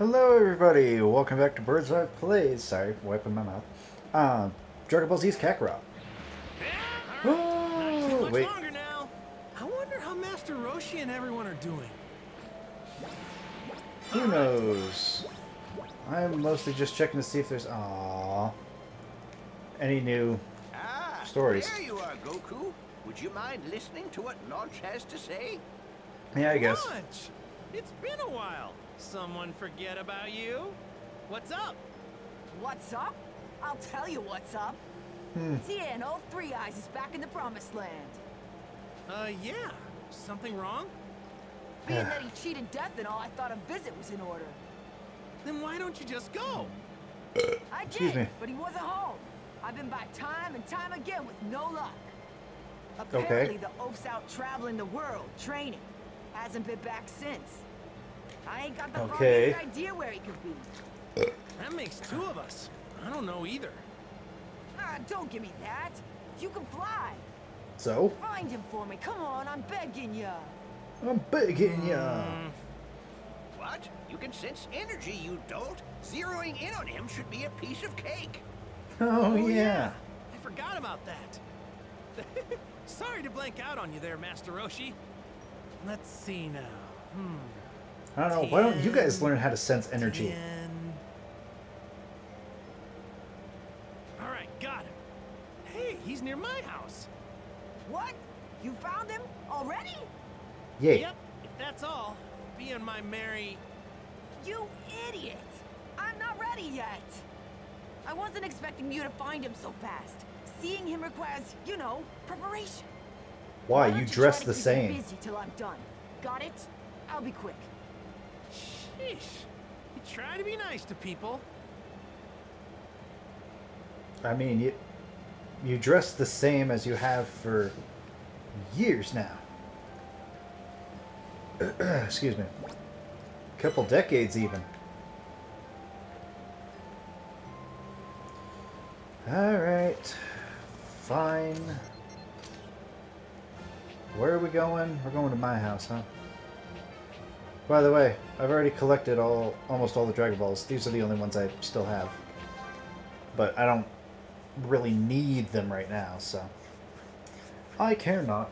Hello everybody, welcome back to Birds Eye Plays. Sorry, wiping my mouth. Dragon Ball Z's Kakarot. Yeah, right. Not too much longer now. I wonder how Master Roshi and everyone are doing. Who knows? I'm mostly just checking to see if there's any new stories. There you are, Goku. Would you mind listening to what Launch has to say? Yeah, I guess. Launch. It's been a while. Someone forget about you? What's up? What's up? I'll tell you what's up. Tien, old Three Eyes, is back in the Promised Land. Yeah. Something wrong? Being that he cheated death and all, I thought a visit was in order. Then why don't you just go? I did, but he wasn't home. I've been by time and time again with no luck. Apparently, the oaf's out traveling the world, training. Hasn't been back since. I ain't got the foggiest idea where he could be. That makes two of us. I don't know either. Don't give me that. You can fly. So? Find him for me. Come on, I'm begging ya. I'm begging ya. What? You can sense energy, you dolt. Zeroing in on him should be a piece of cake. Oh yeah. I forgot about that. Sorry to blank out on you there, Master Roshi. Let's see now. I don't know. Why don't you guys learn how to sense energy? All right, got him. Hey, he's near my house. What? You found him already? Yeah. Yep. If that's all, be on my merry. You idiot! I'm not ready yet. I wasn't expecting you to find him so fast. Seeing him requires, you know, preparation. Why? You dress the same. Busy till I'm done. Got it? I'll be quick. Sheesh. You try to be nice to people. I mean, you dress the same as you have for years now. Excuse me. A couple decades even. All right. Fine. Where are we going? We're going to my house, huh? By the way, I've already collected almost all the Dragon Balls. These are the only ones I still have. But I don't really need them right now, so I care not.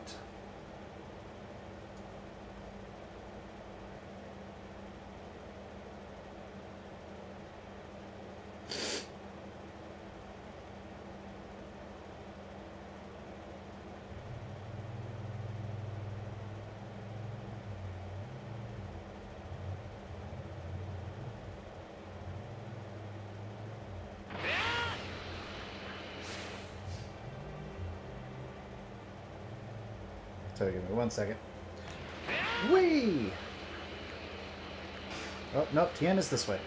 So give me 1 second. Whee! Oh, nope, Tien is this way.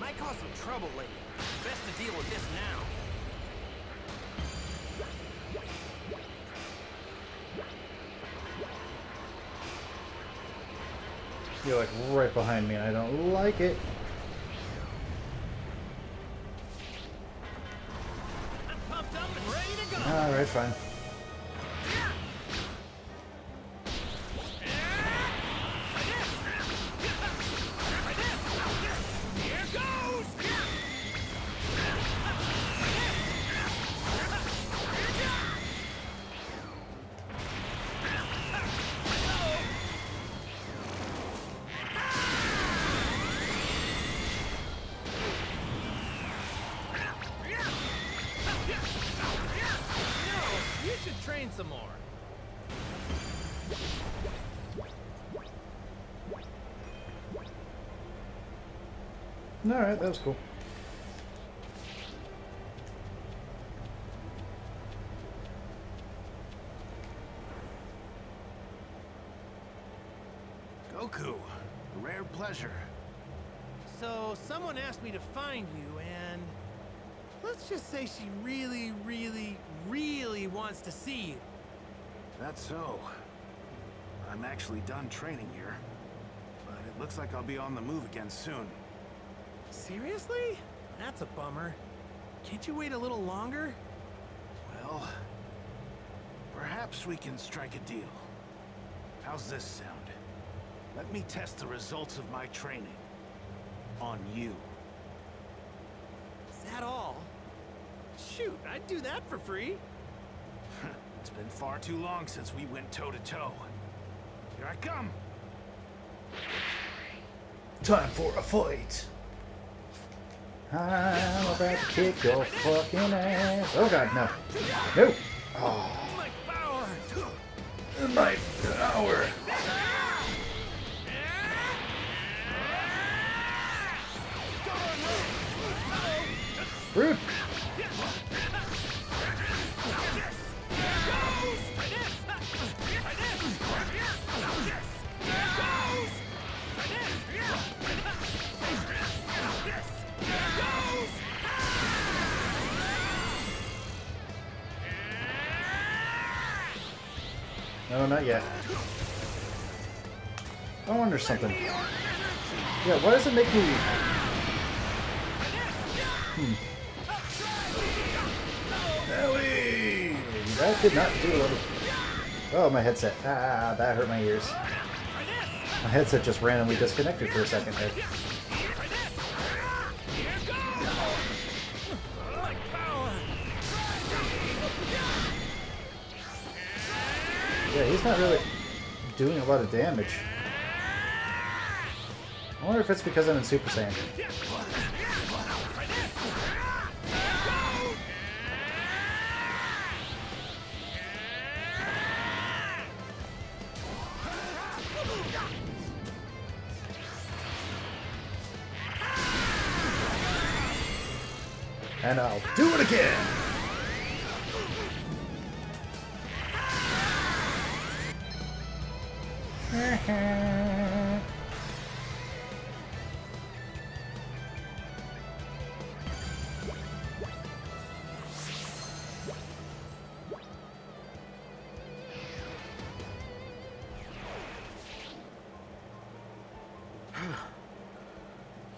Might cause some trouble later. Best to deal with this now. You're like right behind me and I don't like it. Alright, fine. Some more. Alright, that was cool. Goku, rare pleasure. So, someone asked me to find you, and let's just say she really, really, really wants to see you. That's so. I'm actually done training here, but it looks like I'll be on the move again soon. Seriously? That's a bummer. Can't you wait a little longer? Well, perhaps we can strike a deal. How's this sound? Let me test the results of my training. On you. Is that all? Shoot, I'd do that for free. It's been far too long since we went toe-to-toe. Here I come! Time for a fight! I'm about to kick your fucking ass. Oh god, no. No! Oh. My power! My power! Rude! No, not yet. I wonder something. Yeah, why does it make me... Ellie! That did not do it. Oh, my headset. Ah, that hurt my ears. My headset just randomly disconnected for a second there. Yeah, he's not really doing a lot of damage. I wonder if it's because I'm in Super Saiyan. And I'll do it again!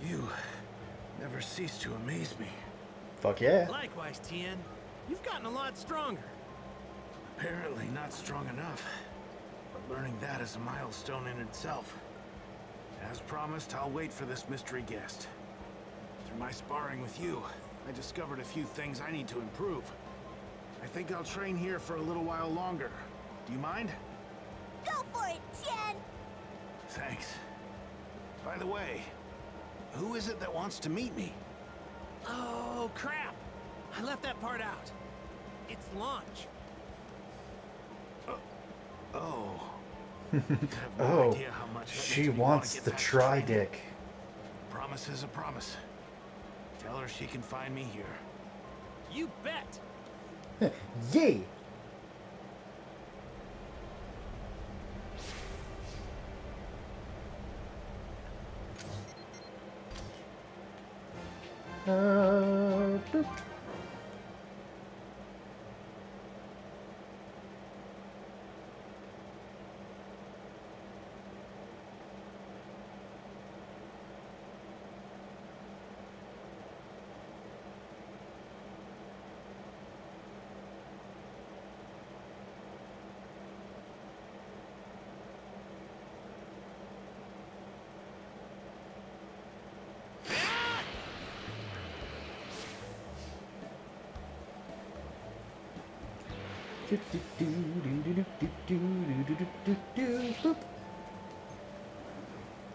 You never cease to amaze me. Fuck yeah. Likewise, Tien. You've gotten a lot stronger. Apparently not strong enough. But learning that is a milestone in itself. As promised, I'll wait for this mystery guest. Through my sparring with you, I discovered a few things I need to improve. I think I'll train here for a little while longer. Do you mind? Go for it, Tien! Thanks. By the way, who is it that wants to meet me? Oh, crap! I left that part out. It's Launch. Oh. Oh. She wants the tri-dick. Promise is a promise. Tell her she can find me here. You bet! Yay!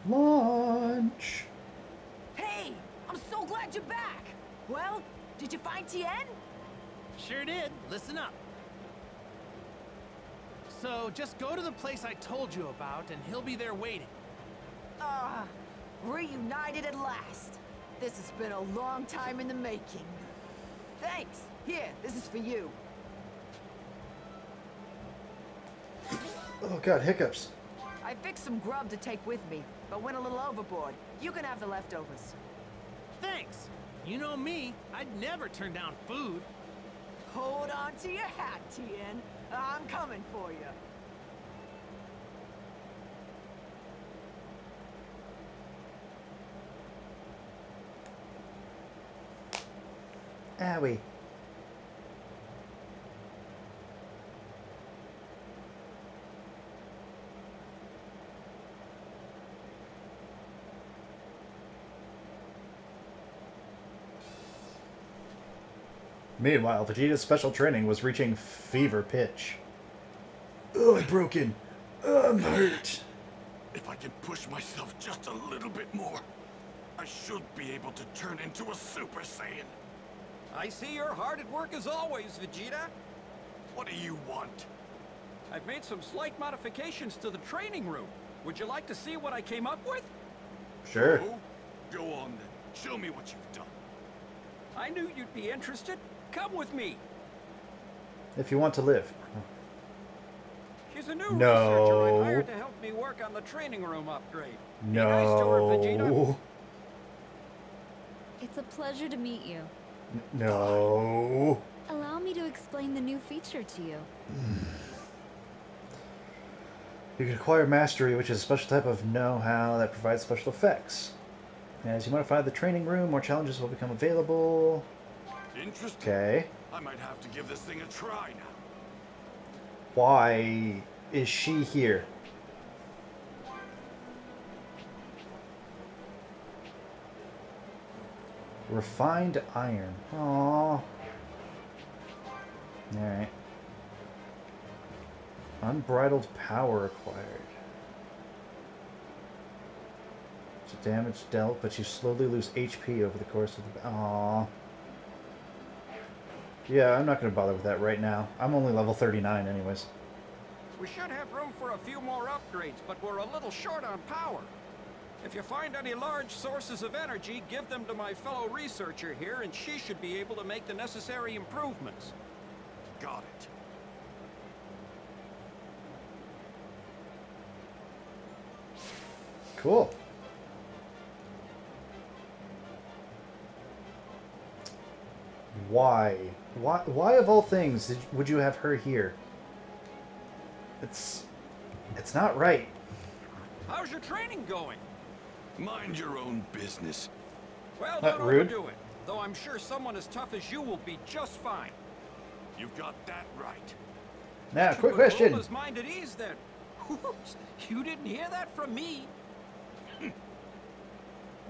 Launch. Hey, I'm so glad you're back. Well, did you find Tien? Sure did. Listen up. So just go to the place I told you about, and he'll be there waiting. Ah, reunited at last. This has been a long time in the making. Thanks. Here, this is for you. Oh god, hiccups. I fixed some grub to take with me, but went a little overboard. You can have the leftovers. Thanks. You know me, I'd never turn down food. Hold on to your hat, Tien. I'm coming for you. Owie. Meanwhile, Vegeta's special training was reaching fever pitch. Oh, I'm broken. Oh, I'm hurt. If I can push myself just a little bit more, I should be able to turn into a Super Saiyan. I see you're hard at work as always, Vegeta. What do you want? I've made some slight modifications to the training room. Would you like to see what I came up with? Sure. Oh, go on then. Show me what you've done. I knew you'd be interested. Come with me. If you want to live. She's a new researcher I hired to help me work on the training room upgrade. No. Be nice to her, Vegeta. It's a pleasure to meet you. No. Allow me to explain the new feature to you. You can acquire mastery, which is a special type of know-how that provides special effects. As you modify the training room, more challenges will become available. Interesting. Okay. I might have to give this thing a try now. Why is she here? Refined iron. Aww. All right. Unbridled power acquired. It's a damage dealt, but you slowly lose HP over the course of the... Aww. Yeah, I'm not going to bother with that right now. I'm only level 39 anyways. We should have room for a few more upgrades, but we're a little short on power. If you find any large sources of energy, give them to my fellow researcher here, and she should be able to make the necessary improvements. Got it. Cool. Why of all things would you have her here? It's not right. How's your training going? Mind your own business. Well, don't overdo it. Though I'm sure someone as tough as you will be just fine. You've got that right. Now, quick question. Lola's mind at ease then. Whoops, you didn't hear that from me.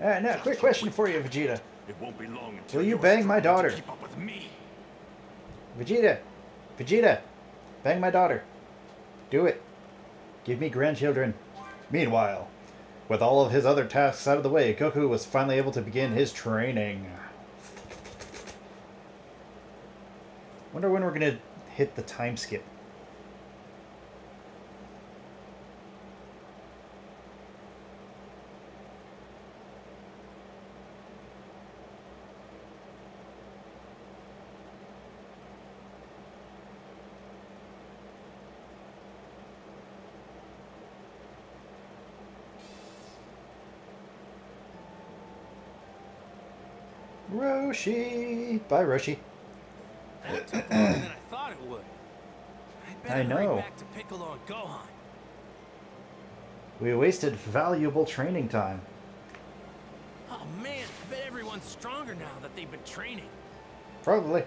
Alright, now, quick question for you, Vegeta. It won't be long until will you bang my daughter? Keep up with me. Vegeta! Vegeta! Bang my daughter. Do it. Give me grandchildren. Meanwhile, with all of his other tasks out of the way, Goku was finally able to begin his training. Wonder when we're gonna hit the time skip. Roshi! Bye, Roshi. That took longer than I thought it would. I know. Hurry back to Piccolo and Gohan. We wasted valuable training time. Oh man, I bet everyone's stronger now that they've been training. Probably.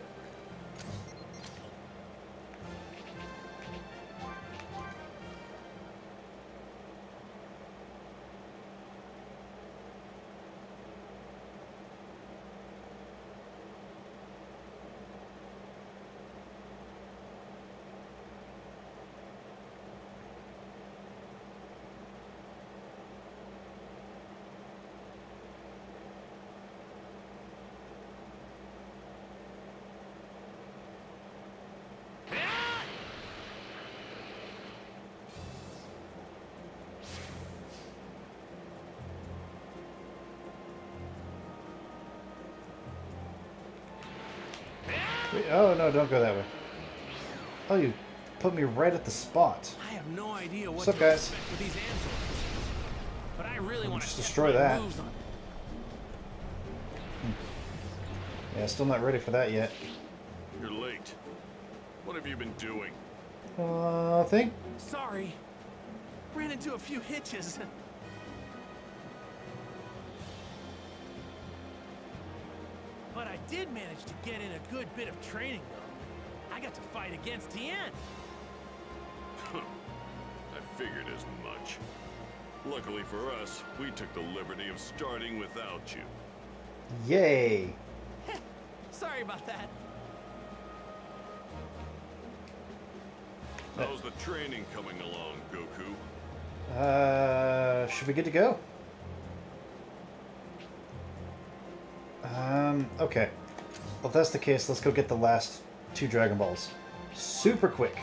Oh, no, don't go that way. Oh, you put me right at the spot. I have no idea what to expect with these androids, but I really want to just destroy that. Yeah, still not ready for that yet. You're late. What have you been doing? Thing? Sorry. Ran into a few hitches. But I did manage to get in a good bit of training, though. I got to fight against Tien. I figured as much. Luckily for us, we took the liberty of starting without you. Yay. Sorry about that. How's the training coming along, Goku? Should be good to go. Okay. Well, if that's the case, let's go get the last 2 Dragon Balls. Super quick.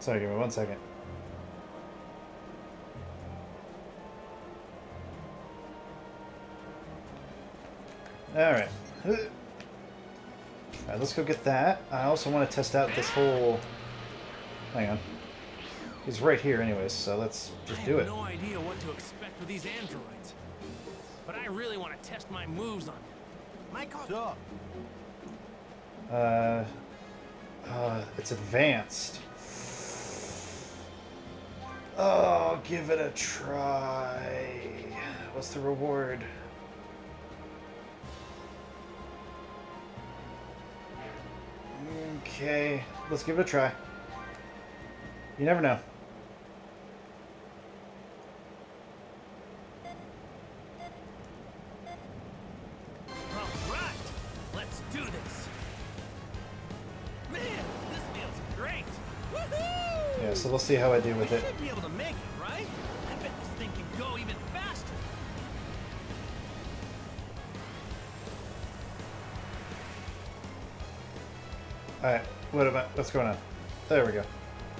Sorry, give me one second. Alright. Alright, let's go get that. I also want to test out this whole... Hang on. He's right here anyways, so let's just do it. I have no idea what to expect with these androids. But I really want to test my moves on them. My call. It's advanced. Oh, give it a try. What's the reward? Okay, let's give it a try. You never know. So we'll see how I do with it. Should be able to make it, right? I bet this thing can go even faster. All right, what about what's going on? There we go.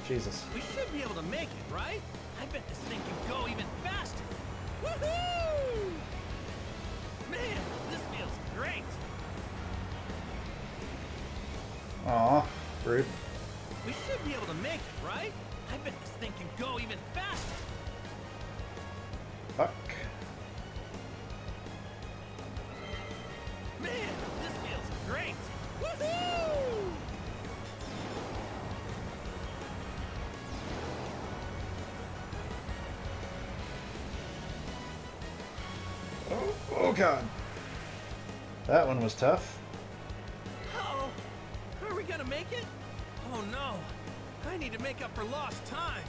Jesus. We should be able to make it, right? I bet this thing can go even faster. Woohoo! Man, this feels great. Aw, rude. We should be able to make it, right? I bet this thing can go even faster. Fuck. Man, this feels great. Woohoo! Oh, oh god. That one was tough. Uh-oh. Are we gonna make it? Oh no, I need to make up for lost time.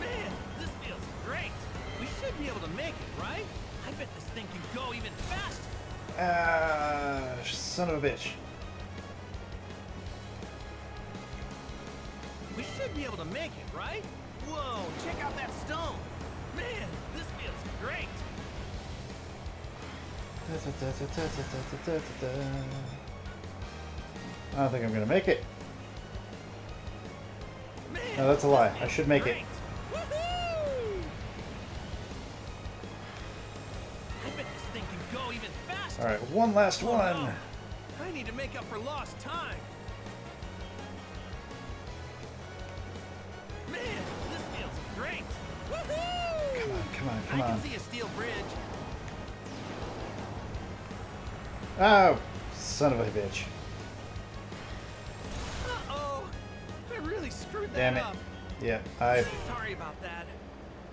Man, this feels great. We should be able to make it, right? I bet this thing can go even faster. Ah, son of a bitch. We should be able to make it, right? Whoa, check out that stone. Man, this feels great. I don't think I'm gonna make it. No, that's a lie. I should make it. Woohoo! I bet this thing can go even faster. All right, one last one. I need to make up for lost time. Man, this feels great. Woohoo! Come on, come on, come on. I can see a steel bridge. Oh, son of a bitch. Damn it. Yeah, I... Sorry about that.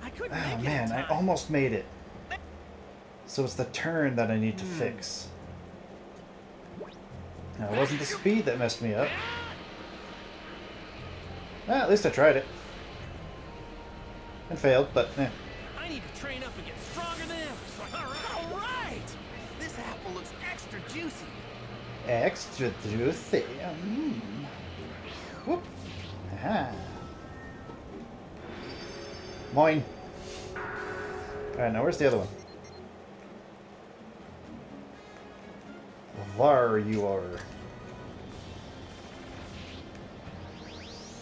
I couldn't make it. Oh man, I almost made it. So it's the turn that I need to fix. Now, it wasn't the speed that messed me up. Well, at least I tried it. And failed, but eh. I need to train up and get stronger than ever. Alright! This apple looks extra juicy. Extra juicy. Whoop. Ah. Moin. Alright, now where's the other one? Var you are.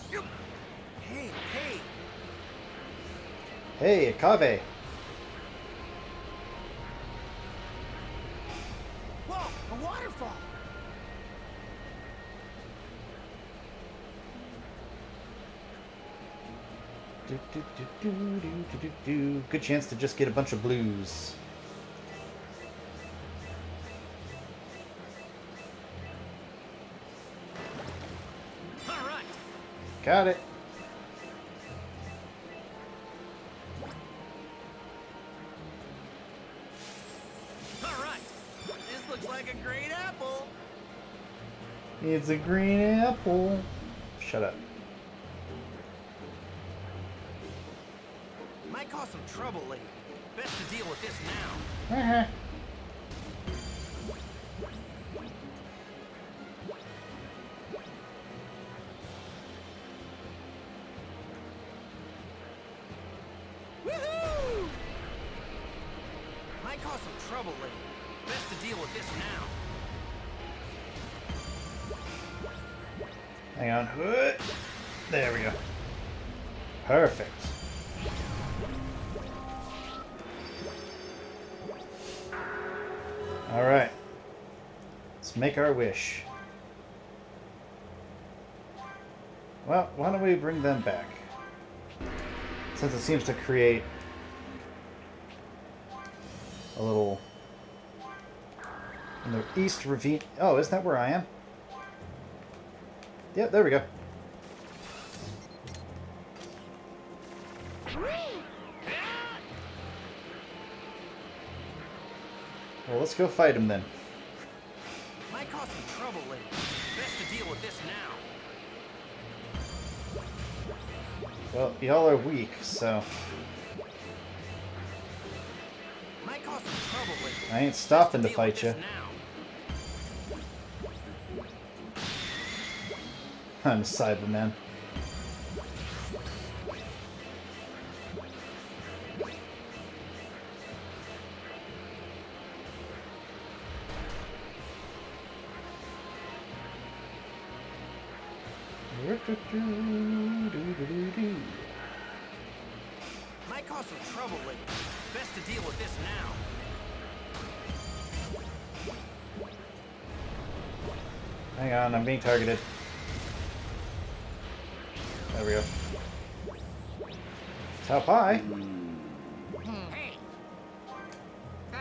Hey, hey. Hey, Kave. Whoa, a waterfall. Good chance to just get a bunch of blues. All right, Got it. It's a green apple. Shut up. Might cause some trouble later. Best to deal with this now. Uh-huh. Woohoo! Might cause some trouble later. Best to deal with this now. Hang on. There we go. Perfect. Alright. Let's make our wish. Well, why don't we bring them back? Since it seems to create a little... in the East Ravine... Oh, isn't that where I am? Yeah, there we go. Well, let's go fight him then. Might cause some trouble later. Best to deal with this now. Well, y'all are weak, so. Might cause some trouble later. I ain't stopping to fight you. I'm a Cyberman. Might cause some trouble later. Best to deal with this now. Hang on, I'm being targeted. There we go. Top high.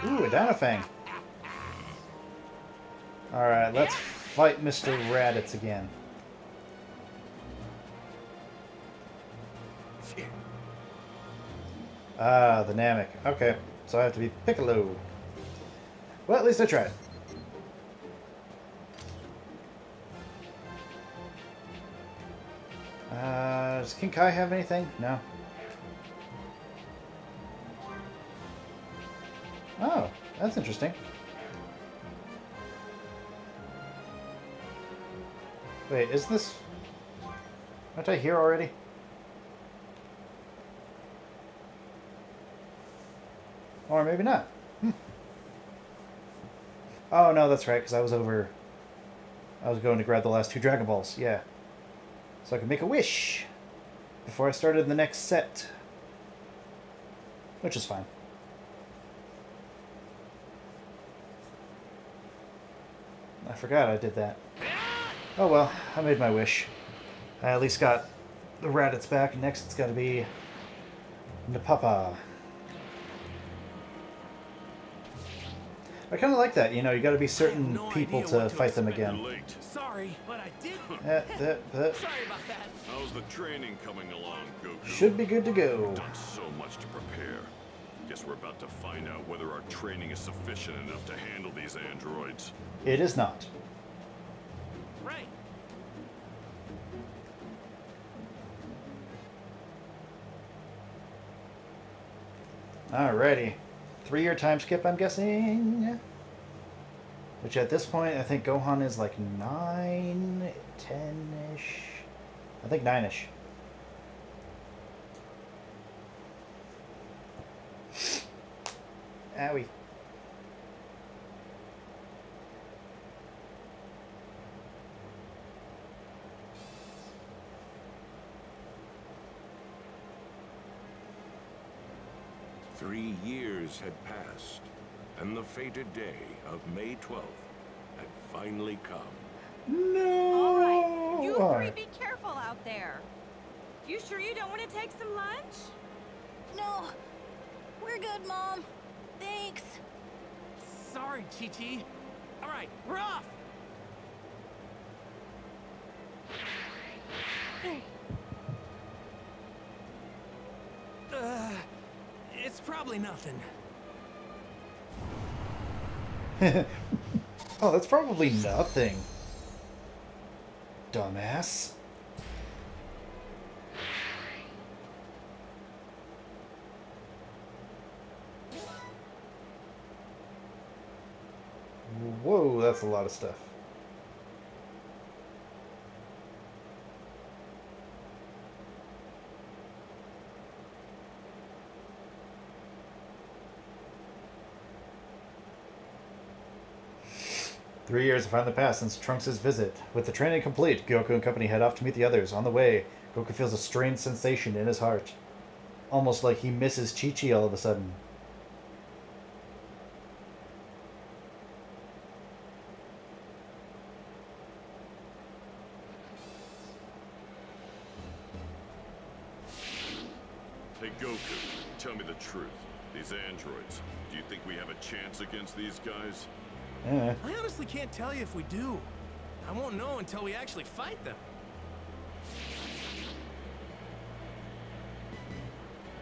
Ooh, a Danafang. Alright, let's fight Mr. Raditz again. Ah, the Namek. Okay, so I have to be Piccolo. Well, at least I tried. Does King Kai have anything? No. Oh, that's interesting. Wait, is this... aren't I here already? Or maybe not. Oh, no, that's right, because I was over... I was going to grab the last two Dragon Balls, yeah. So I could make a wish before I started the next set, which is fine. I forgot I did that. Oh well, I made my wish. I at least got the Raditz back. Next it's got to be Nappa. I kind of like that, you know, you got to be certain people to fight them again. Sorry, but I did. Sorry about that. How's the training coming along, Goku? Should be good to go. We've done so much to prepare. Guess we're about to find out whether our training is sufficient enough to handle these androids. It is not. Right. Alrighty. 3-year time skip, I'm guessing. Which at this point, I think Gohan is like 9, 10-ish. I think 9-ish. Owie. Years had passed, and the fated day of May 12th had finally come. No! All right, you three be careful out there. You sure you don't want to take some lunch? No, we're good, Mom. Thanks. Sorry, Chi-Chi. All right, we're off. probably nothing. Oh, it's probably nothing. Dumbass. Whoa, that's a lot of stuff.3 years have finally passed since Trunks' visit. With the training complete, Goku and company head off to meet the others. On the way, Goku feels a strange sensation in his heart. Almost like he misses Chi-Chi all of a sudden. Hey Goku, tell me the truth. These androids, do you think we have a chance against these guys? Yeah. I honestly can't tell you if we do. I won't know until we actually fight them.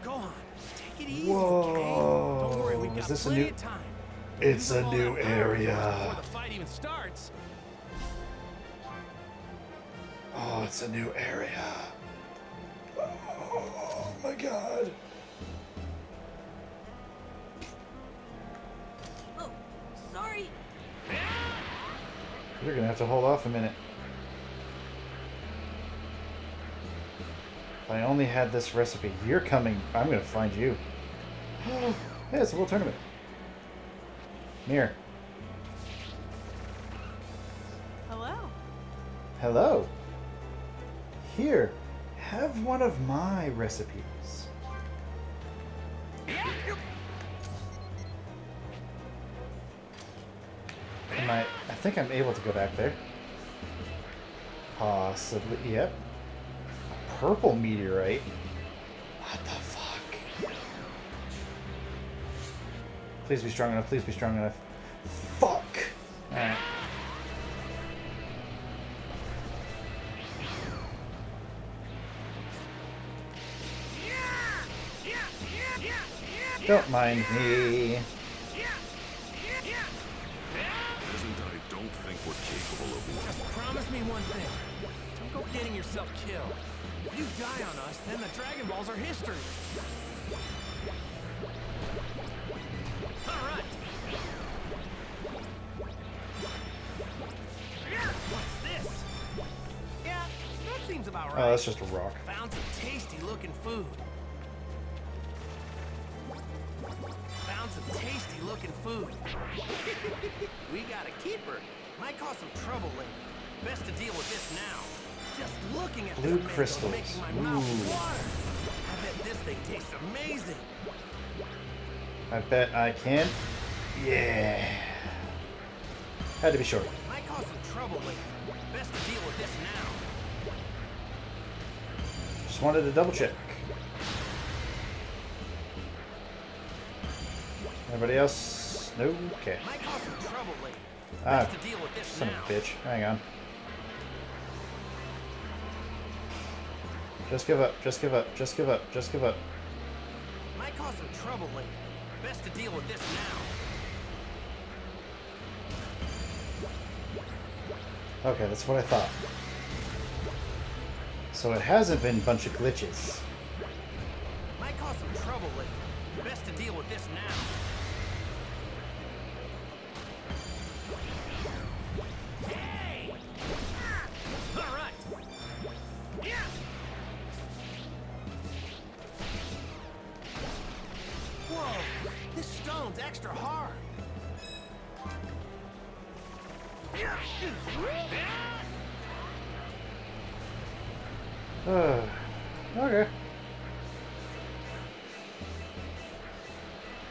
Gohan, take it easy. Whoa. Okay? Don't worry, we've got plenty of time. It's a new area. Before the fight even starts. Oh, it's a new area. Oh my God. You're gonna have to hold off a minute. If I only had this recipe, you're coming. I'm gonna find you. Yeah, it's a little tournament. Mirror. Hello. Hello. Here, have one of my recipes. I think I'm able to go back there. Possibly. Yep. A purple meteorite. What the fuck? Please be strong enough. Please be strong enough. Fuck! Alright. Don't mind me. Promise me one thing. Don't go getting yourself killed. If you die on us, then the Dragon Balls are history. All right. What's this? Yeah, that seems about right. Oh, that's just a rock. Found some tasty-looking food. We got a keeper. Might cause some trouble later. Best to deal with this now. Just looking at blue crystals making my mouth water. I bet this thing tastes amazing. I bet I can. Yeah. Had to be short. Might cause some trouble later. Best to deal with this now. Just wanted to double check. Anybody else? No. Okay. Might cause some trouble later. Ah, son of a bitch. Hang on. Just give up, just give up, just give up, just give up. Might cause some trouble later. Best to deal with this now. Okay, that's what I thought. So it hasn't been a bunch of glitches. Might cause some trouble later. Best to deal with this now. Extra hard. Okay. Well,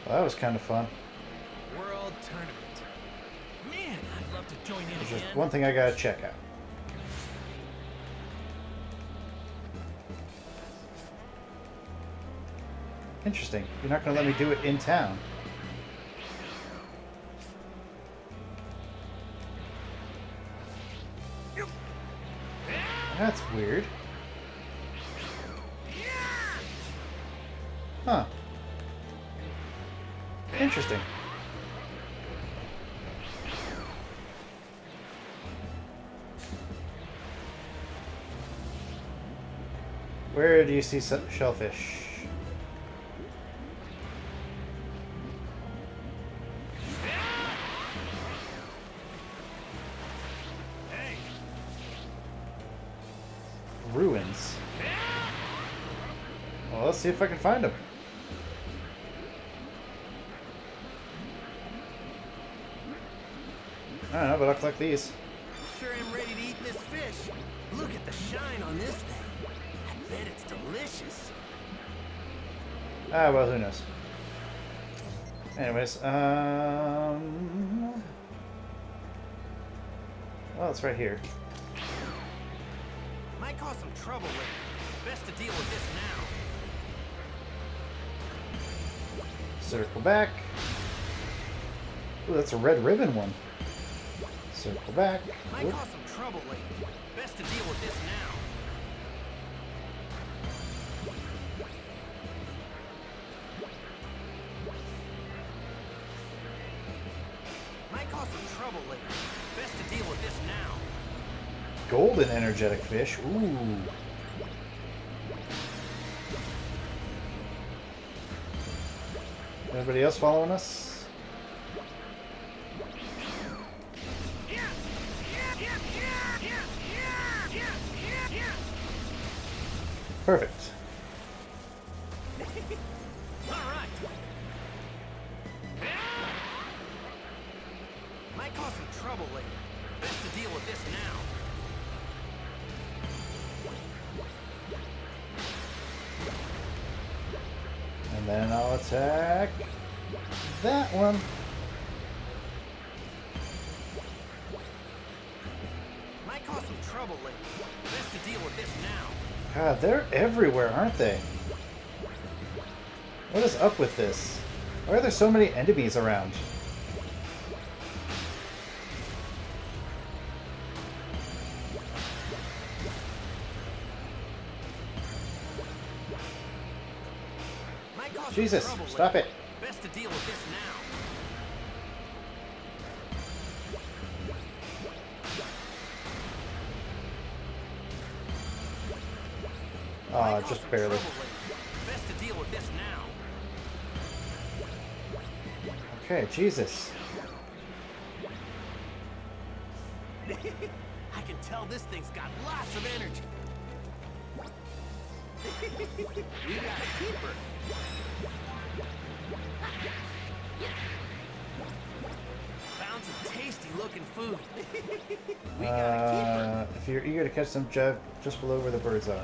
that was kind of fun. World tournament. Man, I'd love to join in. There's just one thing I gotta check out. Interesting. You're not gonna let me do it in town. That's weird. Huh. Interesting. Where do you see some shellfish? Ruins. Well, let's see if I can find them. I don't know, but I'll collect these. Sure am ready to eat this fish. Look at the shine on this thing. I bet it's delicious. Ah, well, who knows. Anyways, well, it's right here. Might cause some trouble later. Best to deal with this now. Circle back. Ooh, that's a red ribbon one. Circle back. Might cause some trouble later. Best to deal with this now. Might cause some trouble later. Best to deal with this now. Golden energetic fish. Ooh. Anybody else following us? Perfect. All right. Might cause some trouble later. Best to deal with this now. And then I'll attack that one. Might cause some trouble later. Best to deal with this now. God, they're everywhere, aren't they? What is up with this? Why are there so many enemies around? Jesus, stop it. Best to deal with this now. Ah, just barely. Best to deal with this now. Okay, Jesus. I can tell this thing's got lots of energy. We got a keeper. Found some tasty looking food. We got a keeper. If you're eager to catch some jab, just below where the birds are.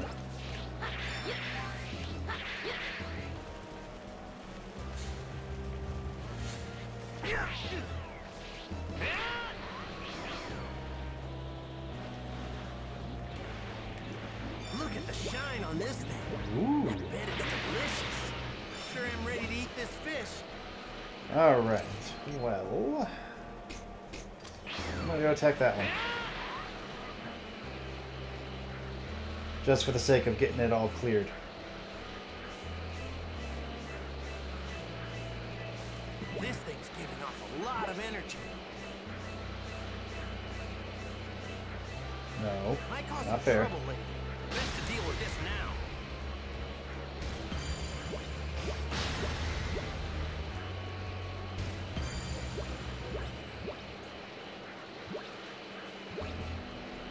Look at the shine on this thing. Ooh. I bet it's delicious. Sure am ready to eat this fish. Alright. Well, I'm gonna go attack that one. Just for the sake of getting it all cleared. This thing's giving off a lot of energy. No. Might cause not fair. Trouble later. Best to deal with this now.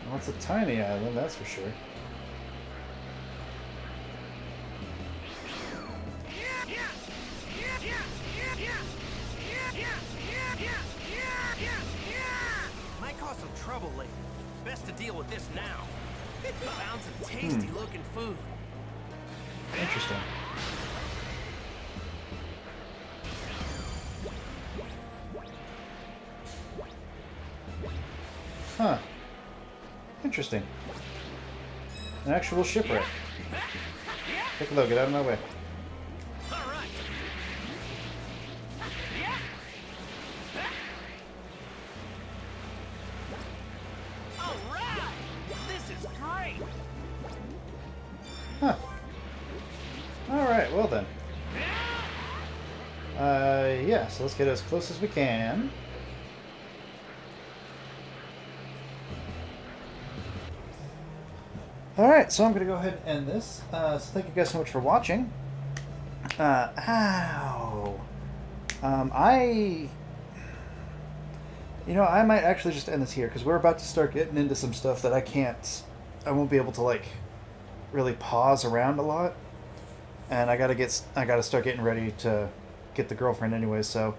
Well, it's a tiny island, that's for sure. Might cause some trouble later. Best to deal with this now. Found some tasty looking food. Interesting. Huh. Interesting. An actual shipwreck. Take a look, get out of my way. Huh. Alright, well then. Yeah, so let's get as close as we can. Alright, so I'm going to go ahead and end this. So thank you guys so much for watching. Ow. You know, I might actually just end this here, because we're about to start getting into some stuff that I won't be able to, like, really pause around a lot. And I gotta start getting ready to get the girlfriend anyway, so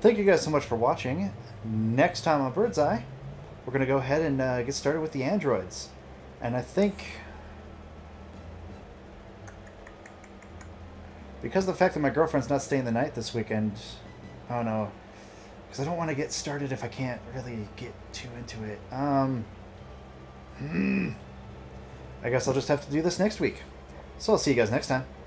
thank you guys so much for watching. Next time on Birds Eye, we're gonna go ahead and get started with the androids. And I think, because of the fact that my girlfriend's not staying the night this weekend, I don't know, because I don't want to get started if I can't really get too into it. I guess I'll just have to do this next week. So I'll see you guys next time.